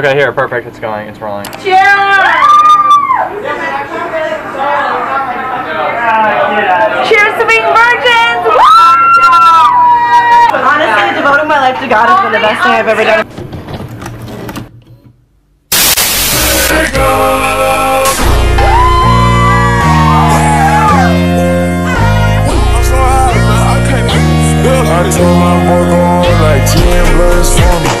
Okay, here, perfect. It's going. It's rolling. Cheers! Cheers to being virgins! Honestly, devoting my life to God has been the best thing I've ever done. I told my boy go on like 10 brothers for me.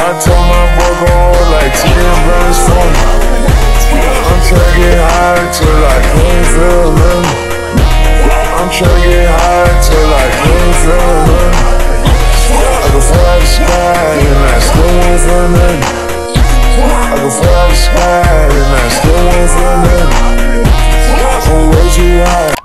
I told my boy go on like 10 brothers for me. I'm tryna get high till I can't feel nothing. I'm tryna get high till I can't feel nothing. I can fly the sky and I still ain't feel nothing. I can fly the sky and I still ain't feel nothing. I'm way too high.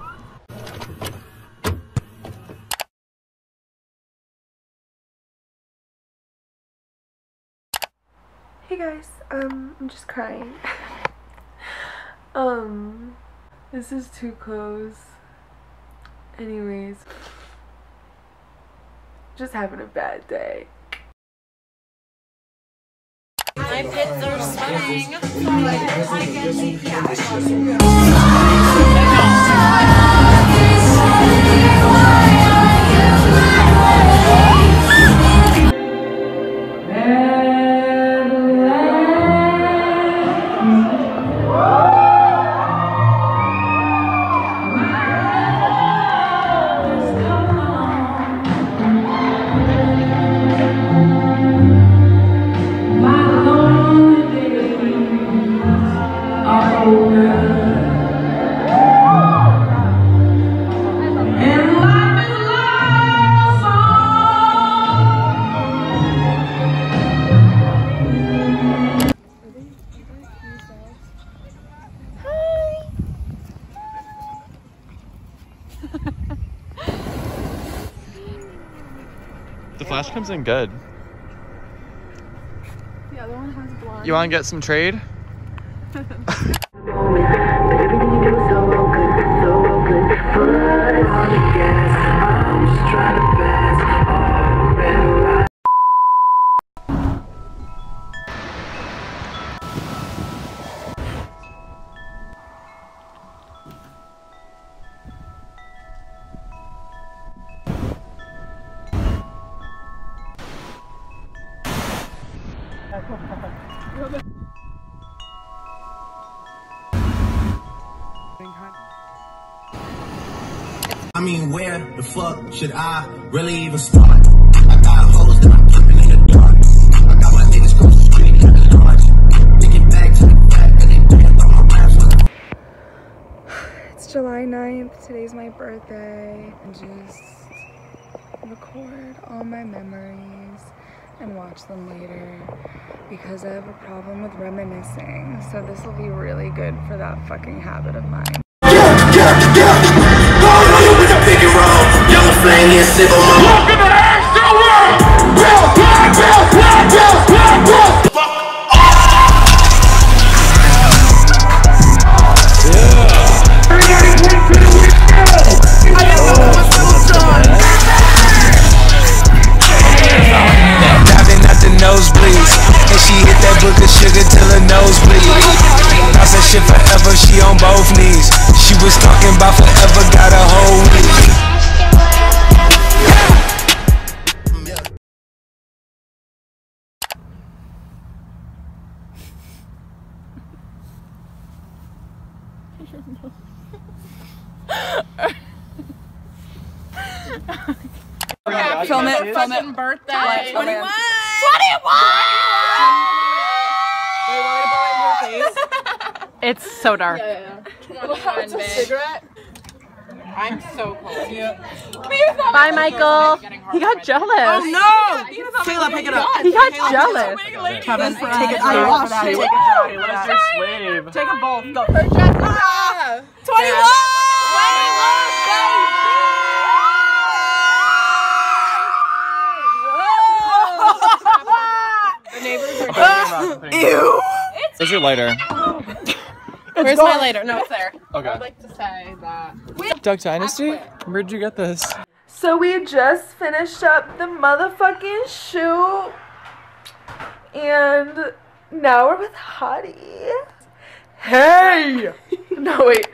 Hey guys, I'm just crying. This is too close. Anyways, just having a bad day. My pits are sweating. I guess they The flash comes in good. The other one has blonde. You want to get some trade? I mean, where the fuck should I really even start? I got hoes that I'm keeping in the dark. I got my niggas cross the street in the dark. Thinking back to the fact that they didn't throw my raps. It's July 9th. Today's my birthday. I just record all my memories and watch them later because I have a problem with reminiscing, so this will be really good for that fucking habit of mine. She on both knees. She was talking about forever, got a whole week. Film it, film it. Birthday. 21! 21! Wait, want me to blow in your face? It's so dark. Yeah, yeah. Wow, it's a cigarette. I'm so cold. Yeah. Bye, Michael. He got jealous. Oh no! Kayla, pick it up. He got jealous. Kevin, take it. I lost it. Take them both. Go. 21. The neighbors are. Ew. Where's your lighter? Where's my lighter? No, it's there. Okay. I'd like to say that. Duck Dynasty? Where'd you get this? So we just finished up the motherfucking shoot. And now we're with Hottie. Hey! No, wait.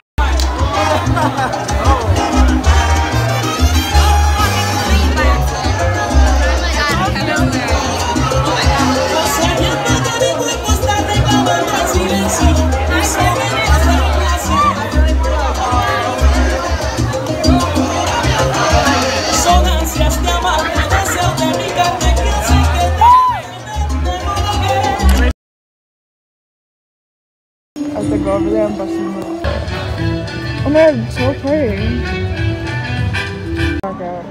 They go over there and bust them out. Oh my god, it's so pretty. Oh my god.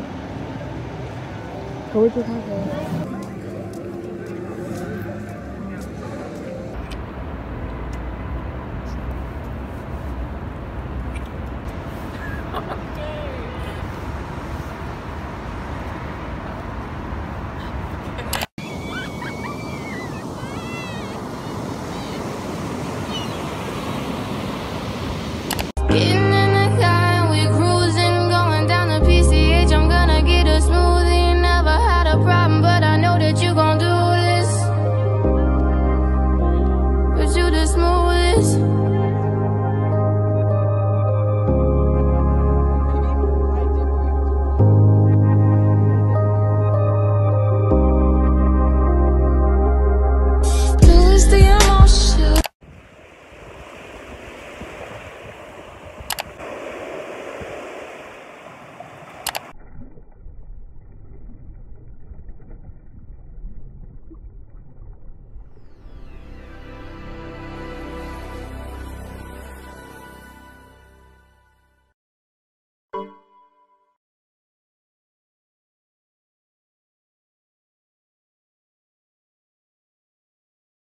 Go with your smoothest.